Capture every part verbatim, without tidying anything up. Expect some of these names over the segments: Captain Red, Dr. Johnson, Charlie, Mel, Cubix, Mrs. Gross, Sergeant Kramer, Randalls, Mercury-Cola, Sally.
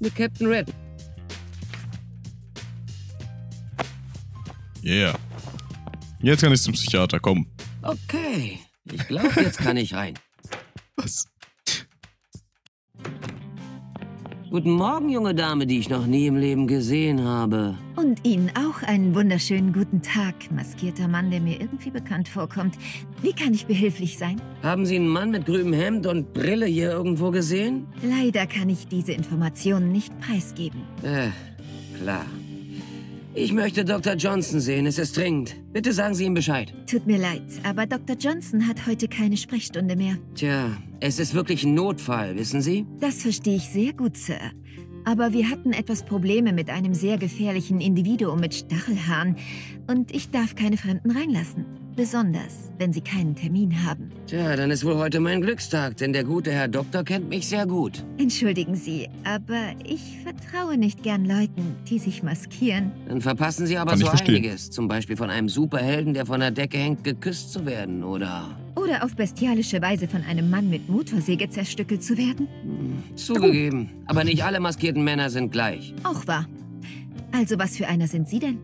mit Captain Red. Yeah. Jetzt kann ich zum Psychiater kommen. Okay. Ich glaube, jetzt kann ich rein. Was? Guten Morgen, junge Dame, die ich noch nie im Leben gesehen habe. Und Ihnen auch einen wunderschönen guten Tag, maskierter Mann, der mir irgendwie bekannt vorkommt. Wie kann ich behilflich sein? Haben Sie einen Mann mit grünem Hemd und Brille hier irgendwo gesehen? Leider kann ich diese Informationen nicht preisgeben. Äh, klar. Ich möchte Doktor Johnson sehen, es ist dringend. Bitte sagen Sie ihm Bescheid. Tut mir leid, aber Doktor Johnson hat heute keine Sprechstunde mehr. Tja, es ist wirklich ein Notfall, wissen Sie? Das verstehe ich sehr gut, Sir. Aber wir hatten etwas Probleme mit einem sehr gefährlichen Individuum mit Stachelhaaren. Und ich darf keine Fremden reinlassen. Besonders, wenn sie keinen Termin haben. Tja, dann ist wohl heute mein Glückstag, denn der gute Herr Doktor kennt mich sehr gut. Entschuldigen Sie, aber ich vertraue nicht gern Leuten, die sich maskieren. Dann verpassen Sie aber so einiges. Zum Beispiel von einem Superhelden, der von der Decke hängt, geküsst zu werden, oder... Oder auf bestialische Weise von einem Mann mit Motorsäge zerstückelt zu werden? Zugegeben, oh. Aber nicht alle maskierten Männer sind gleich. Auch wahr. Also was für einer sind Sie denn?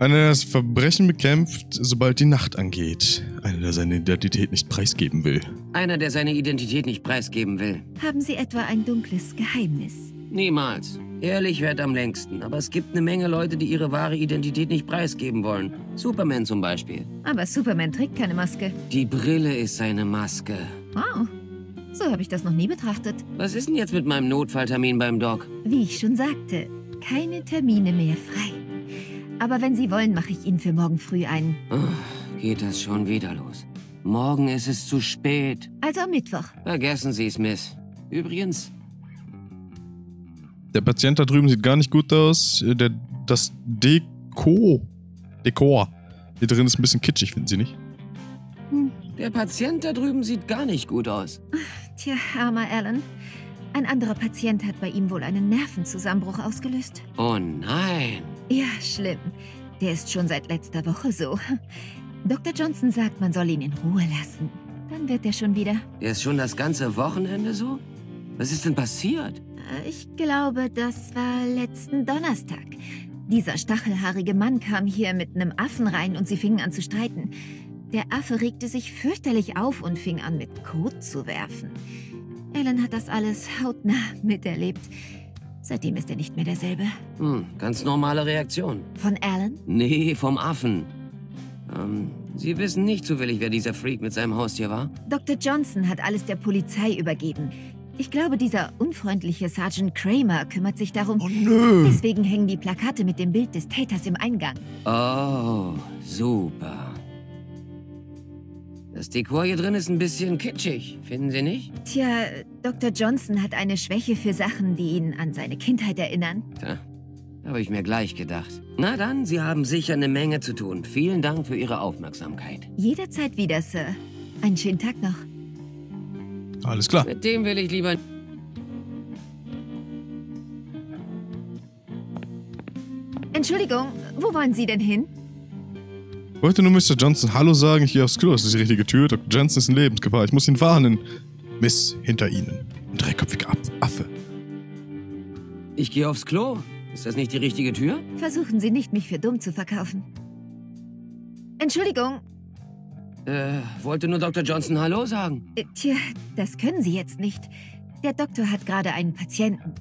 Einer, der das Verbrechen bekämpft, sobald die Nacht angeht. Einer, der seine Identität nicht preisgeben will. Einer, der seine Identität nicht preisgeben will. Haben Sie etwa ein dunkles Geheimnis? Niemals. Ehrlich währt am längsten. Aber es gibt eine Menge Leute, die ihre wahre Identität nicht preisgeben wollen. Superman zum Beispiel. Aber Superman trägt keine Maske. Die Brille ist seine Maske. Wow. So habe ich das noch nie betrachtet. Was ist denn jetzt mit meinem Notfalltermin beim Doc? Wie ich schon sagte, keine Termine mehr frei. Aber wenn Sie wollen, mache ich Ihnen für morgen früh einen. Oh, geht das schon wieder los? Morgen ist es zu spät. Also am Mittwoch. Vergessen Sie es, Miss. Übrigens... Der Patient da drüben sieht gar nicht gut aus. Der, das Deko, Dekor hier drin ist ein bisschen kitschig, finden Sie nicht? Hm. Der Patient da drüben sieht gar nicht gut aus. Ach, tja, armer Alan. Ein anderer Patient hat bei ihm wohl einen Nervenzusammenbruch ausgelöst. Oh nein. Ja, schlimm. Der ist schon seit letzter Woche so. Doktor Johnson sagt, man soll ihn in Ruhe lassen. Dann wird er schon wieder... Der ist schon das ganze Wochenende so? Was ist denn passiert? Ich glaube, das war letzten Donnerstag. Dieser stachelhaarige Mann kam hier mit einem Affen rein und sie fingen an zu streiten. Der Affe regte sich fürchterlich auf und fing an, mit Kot zu werfen. Alan hat das alles hautnah miterlebt. Seitdem ist er nicht mehr derselbe. Hm, ganz normale Reaktion. Von Alan? Nee, vom Affen. Ähm... Sie wissen nicht zufällig, wer dieser Freak mit seinem Haustier war? Doktor Johnson hat alles der Polizei übergeben. Ich glaube, dieser unfreundliche Sergeant Kramer kümmert sich darum. Oh, nö. Deswegen hängen die Plakate mit dem Bild des Täters im Eingang. Oh, super. Das Dekor hier drin ist ein bisschen kitschig, finden Sie nicht? Tja, Doktor Johnson hat eine Schwäche für Sachen, die ihn an seine Kindheit erinnern. Tja, habe ich mir gleich gedacht. Na dann, Sie haben sicher eine Menge zu tun. Vielen Dank für Ihre Aufmerksamkeit. Jederzeit wieder, Sir. Einen schönen Tag noch. Alles klar. Mit dem will ich lieber... Entschuldigung, wo wollen Sie denn hin? Ich wollte nur Mister Johnson Hallo sagen, ich gehe aufs Klo. Das ist die richtige Tür. Doktor Johnson ist in Lebensgefahr. Ich muss ihn warnen. Miss, hinter Ihnen. Ein dreiköpfiger Affe. Ich gehe aufs Klo? Ist das nicht die richtige Tür? Versuchen Sie nicht, mich für dumm zu verkaufen. Entschuldigung. Äh, wollte nur Doktor Johnson Hallo sagen. Äh, tja, das können Sie jetzt nicht. Der Doktor hat gerade einen Patienten.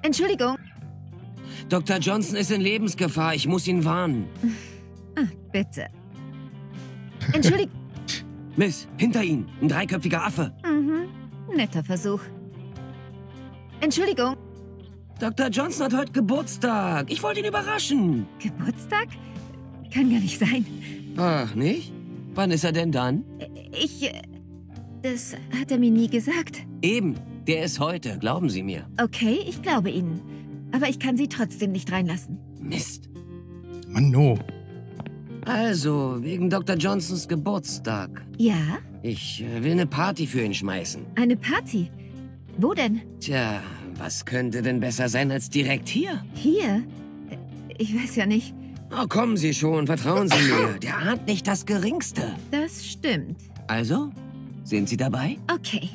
Entschuldigung. Doktor Johnson ist in Lebensgefahr. Ich muss ihn warnen. Ah, bitte. Entschuldigung. Miss, hinter Ihnen. Ein dreiköpfiger Affe. Mhm, netter Versuch. Entschuldigung. Doktor Johnson hat heute Geburtstag. Ich wollte ihn überraschen. Geburtstag? Kann gar nicht sein. Ach, nicht? Wann ist er denn dann? Ich... Das hat er mir nie gesagt. Eben. Der ist heute, glauben Sie mir. Okay, ich glaube Ihnen. Aber ich kann Sie trotzdem nicht reinlassen. Mist. Mann, no. Also, wegen Doktor Johnsons Geburtstag. Ja? Ich will eine Party für ihn schmeißen. Eine Party? Wo denn? Tja, was könnte denn besser sein als direkt hier? Hier? Ich weiß ja nicht... Oh, kommen Sie schon, vertrauen Sie mir. Der ahnt nicht das Geringste. Das stimmt. Also, sind Sie dabei? Okay.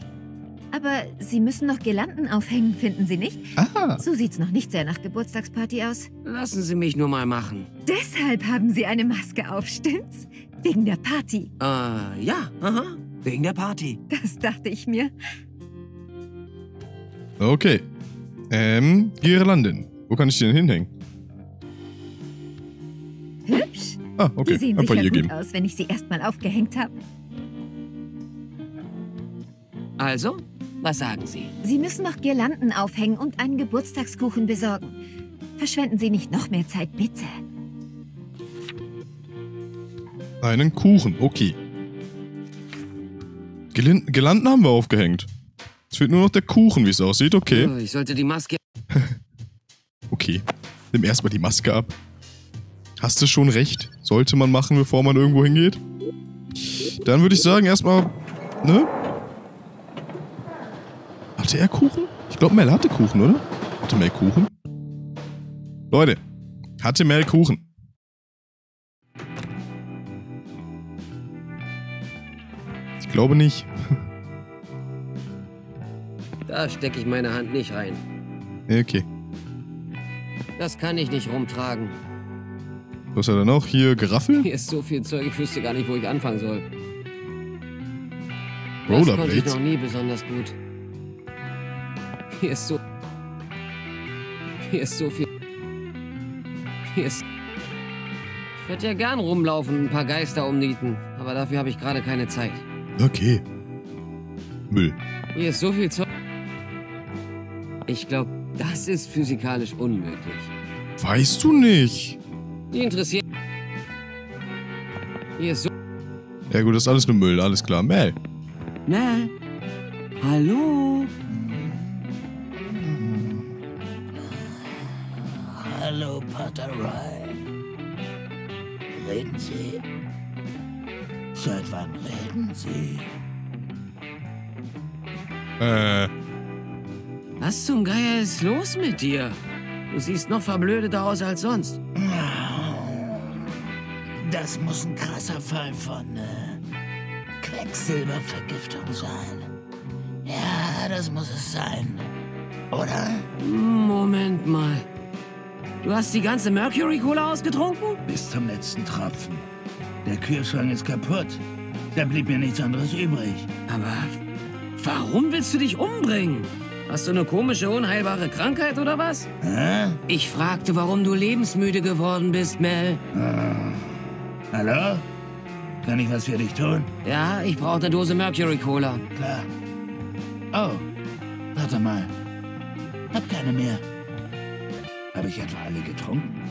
Aber Sie müssen noch Girlanden aufhängen, finden Sie nicht? Ah. So sieht's noch nicht sehr nach Geburtstagsparty aus. Lassen Sie mich nur mal machen. Deshalb haben Sie eine Maske auf, stimmt's? Wegen der Party. Äh, ja, aha. Wegen der Party. Das dachte ich mir. Okay. Ähm, Girlanden. Wo kann ich die denn hinhängen? Hübsch. Ah, okay. Die sehen Hab sicher gut geben. aus, wenn ich sie erstmal aufgehängt habe. Also, was sagen Sie? Sie müssen noch Girlanden aufhängen und einen Geburtstagskuchen besorgen. Verschwenden Sie nicht noch mehr Zeit, bitte. Einen Kuchen, okay. Girl- Girlanden haben wir aufgehängt. Es fehlt nur noch der Kuchen, wie es aussieht, okay. Oh, ich sollte die Maske... Okay, nimm erstmal die Maske ab. Hast du schon recht? Sollte man machen, bevor man irgendwo hingeht? Dann würde ich sagen, erstmal... Ne? Hatte er Kuchen? Ich glaube, Mel hatte Kuchen, oder? Hatte Mel Kuchen? Leute, hatte Mel Kuchen? Ich glaube nicht. Da stecke ich meine Hand nicht rein. Okay. Das kann ich nicht rumtragen. Was hat er noch? Hier Geraffel? Hier ist so viel Zeug, ich wüsste gar nicht, wo ich anfangen soll. Rollerblades? Das konnte ich noch nie besonders gut. Hier ist so... Hier ist so viel... Hier ist... Ich würde ja gern rumlaufen und ein paar Geister umnieten. Aber dafür habe ich gerade keine Zeit. Okay. Müll. Hier ist so viel Zeug... Ich glaube, das ist physikalisch unmöglich. Weißt du nicht? Die interessiert... Hier ist so... Ja gut, das ist alles nur Müll, alles klar. Mel. Mel. Hallo? Hallo, Paterei. Reden Sie? Seit wann reden Sie? Äh. Was zum Geier ist los mit dir? Du siehst noch verblödeter aus als sonst. Das muss ein krasser Fall von äh, Quecksilbervergiftung sein. Ja, das muss es sein. Oder? Moment mal. Du hast die ganze Mercury-Cola ausgetrunken? Bis zum letzten Tropfen. Der Kühlschrank ist kaputt. Da blieb mir nichts anderes übrig. Aber warum willst du dich umbringen? Hast du eine komische, unheilbare Krankheit oder was? Hä? Ich fragte, warum du lebensmüde geworden bist, Mel. Oh. Hallo? Kann ich was für dich tun? Ja, ich brauche eine Dose Mercury-Cola. Klar. Oh, warte mal. Hab keine mehr. Habe ich etwa alle getrunken?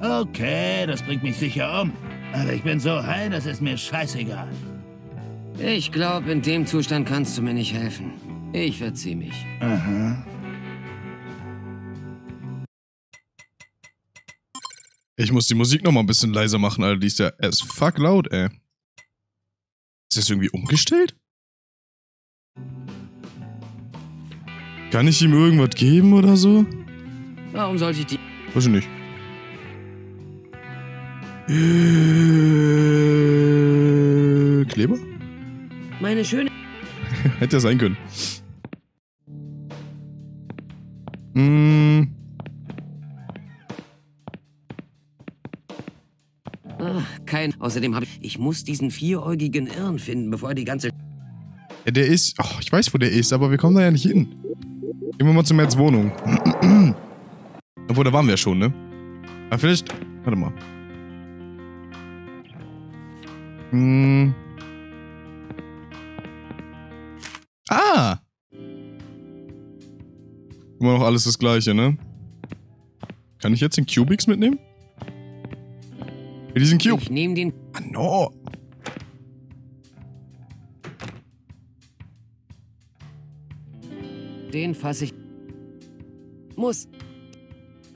Okay, das bringt mich sicher um. Aber ich bin so high, das ist mir scheißegal. Ich glaube, in dem Zustand kannst du mir nicht helfen. Ich verzieh mich. Aha. Ich muss die Musik noch mal ein bisschen leiser machen, Alter. Die ist ja as fuck laut, ey. Ist das irgendwie umgestellt? Kann ich ihm irgendwas geben oder so? Warum sollte ich die... Weiß ich nicht. Äh, Kleber? Meine schöne... Hätte ja sein können. Mm. Ach, kein... Außerdem habe ich... Ich muss diesen vieräugigen Irren finden, bevor er die ganze... Ja, der ist... Oh, ich weiß, wo der ist, aber wir kommen da ja nicht hin. Gehen wir mal zu Merz Wohnung. Obwohl, da waren wir ja schon, ne? Aber vielleicht... Warte mal. Hm. Ah! Immer noch alles das Gleiche, ne? Kann ich jetzt den Cubix mitnehmen? Diesen Cube. Ich nehme den... Ah, no! Den fasse ich... Muss...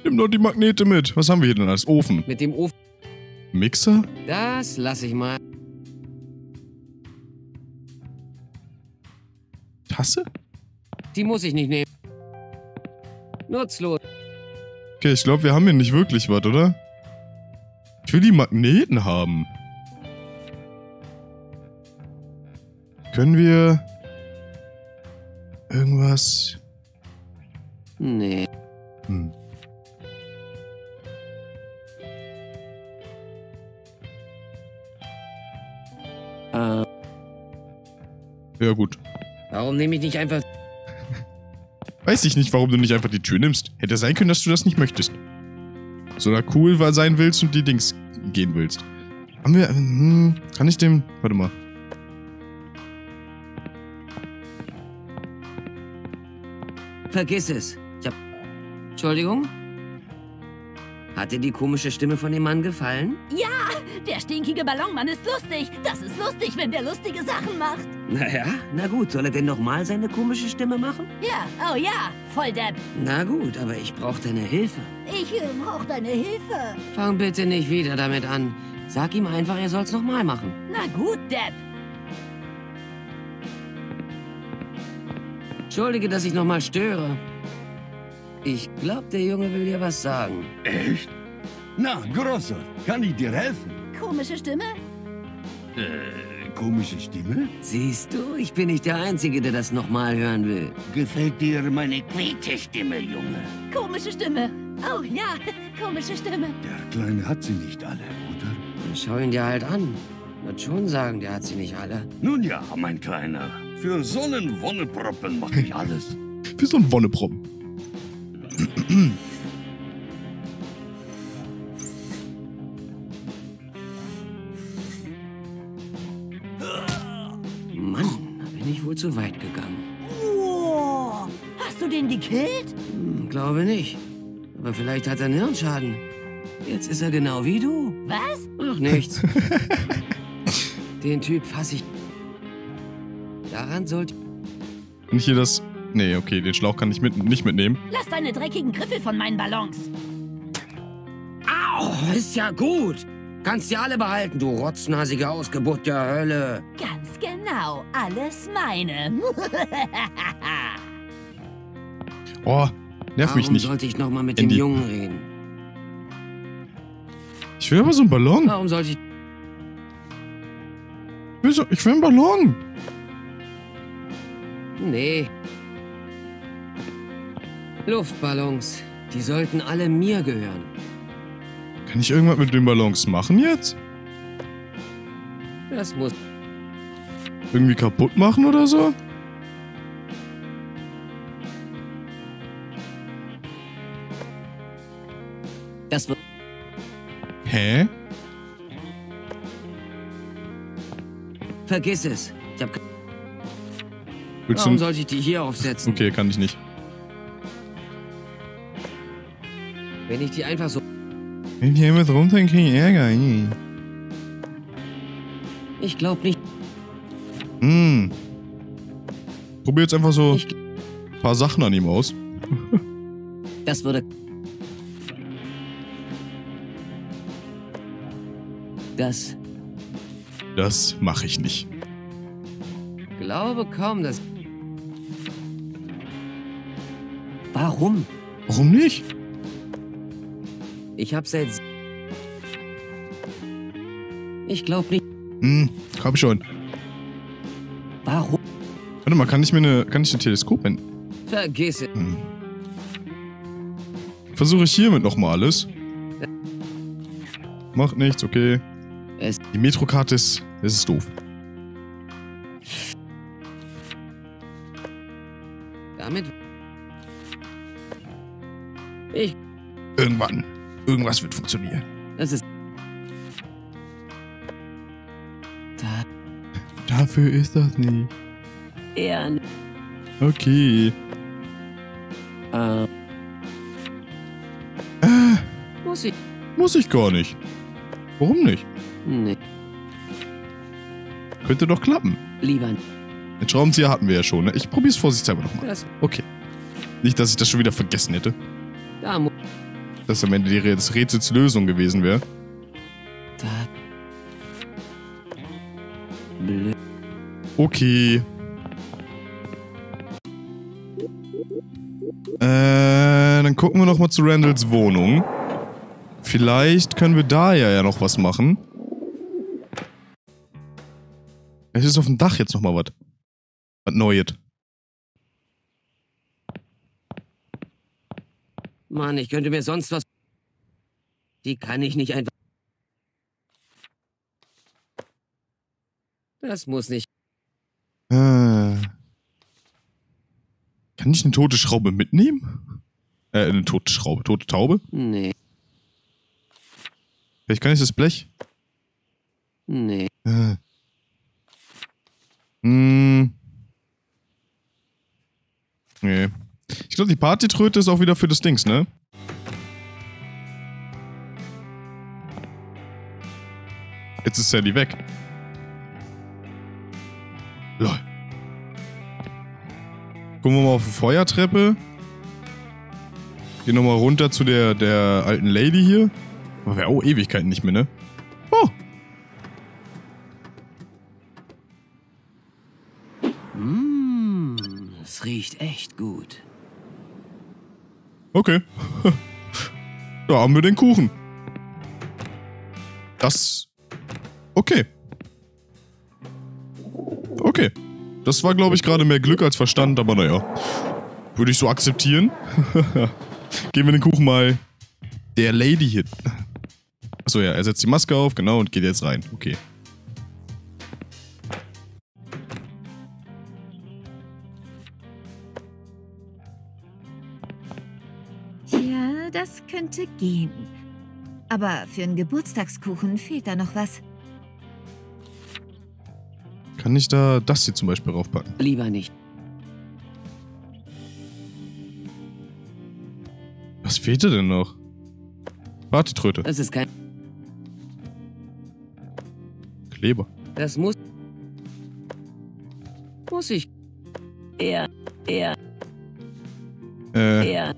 Nimm doch die Magnete mit. Was haben wir hier denn als Ofen? Mit dem Ofen. Mixer? Das lasse ich mal. Tasse? Die muss ich nicht nehmen. Nutzlos. Okay, ich glaube, wir haben hier nicht wirklich was, oder? Ich will die Magneten haben. Können wir... irgendwas? Nee. Hm. Äh. Ja, gut. Warum nehme ich nicht einfach... Weiß ich nicht, warum du nicht einfach die Tür nimmst. Hätte sein können, dass du das nicht möchtest. So da cool sein willst und die Dings gehen willst. Haben wir... Hm, kann ich dem... Warte mal. Vergiss es. Ich hab... Entschuldigung? Hat dir die komische Stimme von dem Mann gefallen? Ja! Der stinkige Ballonmann ist lustig. Das ist lustig, wenn der lustige Sachen macht. Naja, na gut. Soll er denn nochmal seine komische Stimme machen? Ja, oh ja, voll Depp. Na gut, aber ich brauch deine Hilfe. Ich äh, brauch deine Hilfe. Fang bitte nicht wieder damit an. Sag ihm einfach, er soll's nochmal machen. Na gut, Depp. Entschuldige, dass ich nochmal störe. Ich glaub, der Junge will dir was sagen. Echt? Na, Großer, kann ich dir helfen? Komische Stimme? Äh, komische Stimme? Siehst du, ich bin nicht der Einzige, der das nochmal hören will. Gefällt dir meine Quietschstimme, Junge? Komische Stimme. Oh ja, komische Stimme. Der Kleine hat sie nicht alle, oder? Dann schau ihn dir halt an. Wird schon sagen, der hat sie nicht alle. Nun ja, mein Kleiner. Für so einen Wonneproppen mach ich alles. Für so einen Wonneproppen. Zu weit gegangen. Wow. Hast du den gekillt? Hm, glaube nicht. Aber vielleicht hat er einen Hirnschaden. Jetzt ist er genau wie du. Was? Ach, nichts. Den Typ fasse ich. Daran sollte... Kann ich hier das... Nee, okay, den Schlauch kann ich mit... nicht mitnehmen. Lass deine dreckigen Griffel von meinen Ballons. Au, ist ja gut. Kannst dir alle behalten, du rotznasige Ausgeburt der Hölle. Ganz genau, alles meine. Oh, nerv mich nicht. Warum sollte ich nochmal mit dem Jungen reden? Ich will aber so einen Ballon. Warum sollte ich... Ich will, so, ich will einen Ballon. Nee. Luftballons, die sollten alle mir gehören. Kann ich irgendwas mit den Ballons machen jetzt? Das muss... Irgendwie kaputt machen oder so? Das wird... Hä? Vergiss es. Ich hab... Willst Warum du... sollte ich die hier aufsetzen? Okay, kann ich nicht. Wenn ich die einfach so... Wenn hier jemand runter, kriege ich Ärger. Ey. Ich glaube nicht. Hm. Probier jetzt einfach so ein paar Sachen an ihm aus. Das würde... Das... Das mache ich nicht. Glaube kaum, dass... Warum? Warum nicht? Ich hab's jetzt. Ich glaub nicht. Hm, hab ich schon. Warum? Warte mal, kann ich mir eine. Kann ich ein Teleskop hin? Vergiss es. Hm. Versuche ich hiermit nochmal alles. Macht nichts, okay. Es Die Metrokarte ist. Es ist doof. Damit. Ich. Irgendwann. Irgendwas wird funktionieren. Das ist... Da. Dafür ist das nie. Ja. Okay. Uh. Äh. Muss ich... Muss ich gar nicht. Warum nicht? Nee. Könnte doch klappen. Lieber nicht. Den Schraubenzieher hatten wir ja schon, ne? Ich probier's vorsichtshalber nochmal. Das... Okay. Nicht, dass ich das schon wieder vergessen hätte. Da muss... Dass am Ende die Rät das Rätsels Lösung gewesen wäre. Okay. Äh, dann gucken wir noch mal zu Randalls Wohnung. Vielleicht können wir da ja, ja noch was machen. Es ist auf dem Dach jetzt noch mal was. Was Neues. Mann, ich könnte mir sonst was... Die kann ich nicht einfach... Das muss nicht... Äh, kann ich eine tote Schraube mitnehmen? Äh, eine tote Schraube, tote Taube? Nee. Vielleicht kann ich das Blech? Nee. Äh. Hm. Nee. Ich glaube, die Partytröte ist auch wieder für das Dings, ne? Jetzt ist Sally weg. Lol. Gucken wir mal auf die Feuertreppe. Gehen nochmal runter zu der, der alten Lady hier. Aber wäre auch Ewigkeiten nicht mehr, ne? Oh! Mmm, es riecht echt gut. Okay. Da haben wir den Kuchen. Das... Okay. Okay. Das war, glaube ich, gerade mehr Glück als Verstand, aber naja. Würde ich so akzeptieren. Geben wir den Kuchen mal der Lady hin. Achso, ja, er setzt die Maske auf, genau, und geht jetzt rein. Okay. Tja, das könnte gehen. Aber für einen Geburtstagskuchen fehlt da noch was. Kann ich da das hier zum Beispiel raufpacken? Lieber nicht. Was fehlt denn noch? Partytröte. Das ist kein... Kleber. Das muss... Muss ich... Er... Er... Äh... Er...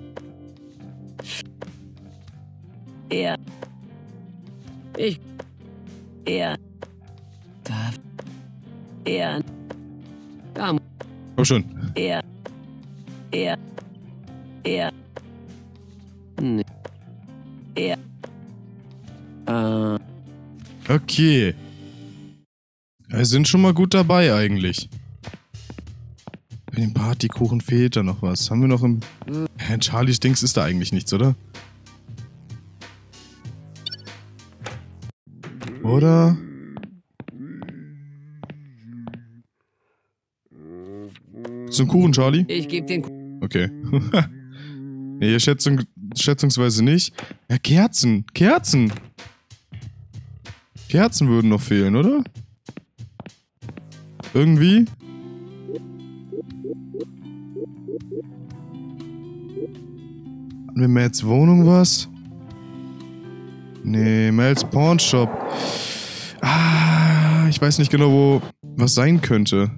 Er... Ich... Er... Darf... Er... Komm oh, schon. Er... Er... Er... Nee. Er... Äh... Okay. Wir sind schon mal gut dabei eigentlich. Bei dem Partykuchen fehlt da noch was. Haben wir noch im... Herr Charlies Dings ist da eigentlich nichts, oder? Oder? Zum Kuchen, Charlie? Ich geb den Kuchen. Okay. Nee, Schätzung, schätzungsweise nicht. Ja, Kerzen. Kerzen. Kerzen würden noch fehlen, oder? Irgendwie? Hatten wir Mads Wohnung was? Nee, Mads Pawnshop. Ah, ich weiß nicht genau, wo was sein könnte.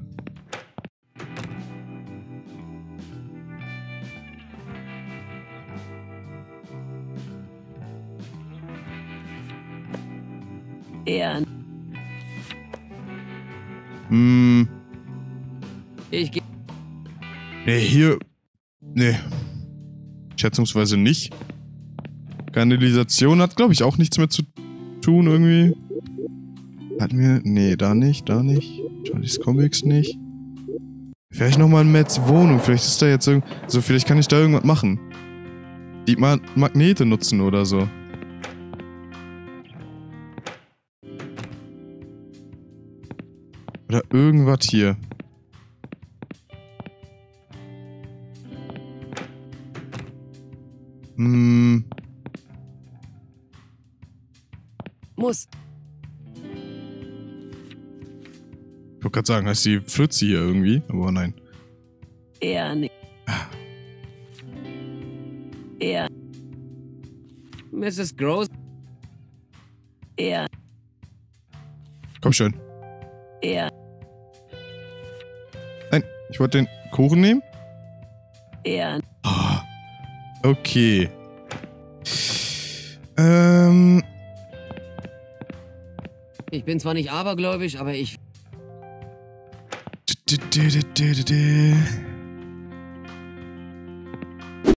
Ehren. Hm. Ich geh. Nee, hier. Nee. Schätzungsweise nicht. Kanalisation hat, glaube ich, auch nichts mehr zu tun irgendwie. Hatten wir. Nee, da nicht, da nicht. Charlies Comics nicht. Vielleicht nochmal in Mads Wohnung. Vielleicht ist da jetzt irgend. So, vielleicht kann ich da irgendwas machen. Die Ma Magnete nutzen oder so. Oder irgendwas hier. Hm. Muss. Ich wollte gerade sagen, heißt die Pfütze hier irgendwie? Aber nein. Eher nicht. Ah. Eher. Misses Gross. Eher. Komm schon. Eher. Ich wollte den Kuchen nehmen. Ja. Oh, okay. Ähm. Ich bin zwar nicht abergläubisch, aber ich...